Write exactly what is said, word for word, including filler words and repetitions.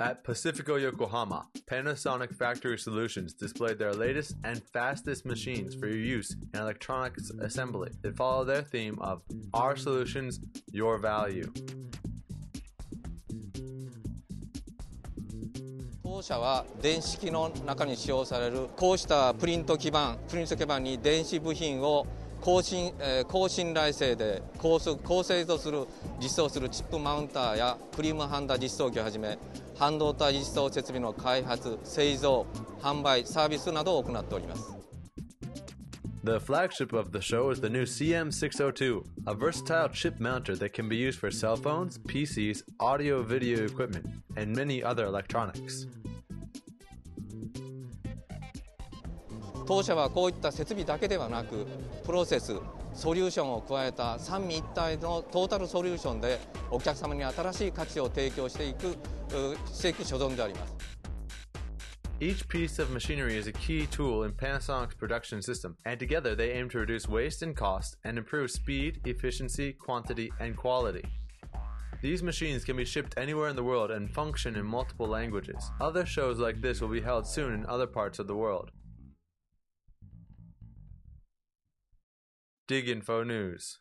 At Pacifico Yokohama, Panasonic Factory Solutions displayed their latest and fastest machines for your use in electronics assembly that follow their theme of Our Solutions, Your Value. 当社は電子機の中に使用されるこうしたプリント基板、プリント基板に電子部品を高信、高信頼性で高精度する実装するチップマウンターやクリームハンダ実装機をはじめ半導体実装設備の開発、製造、販売、サービスなどを行っております。The flagship of the show is the new C M six oh two, a versatile chip mounter that can be used for cell phones, P Cs, audio-video equipment, and many other electronics. 当社はこういった設備だけではなく、プロセス、ソリューションを加えた三位一体のトータルソリューションでお客様に新しい価値を提供していく、していく所存であります。 Each piece of machinery is a key tool in Panasonic's production system, and together they aim to reduce waste and cost and improve speed, efficiency, quantity, and quality. These machines can be shipped anywhere in the world and function in multiple languages. Other shows like this will be held soon in other parts of the world. DigInfo News.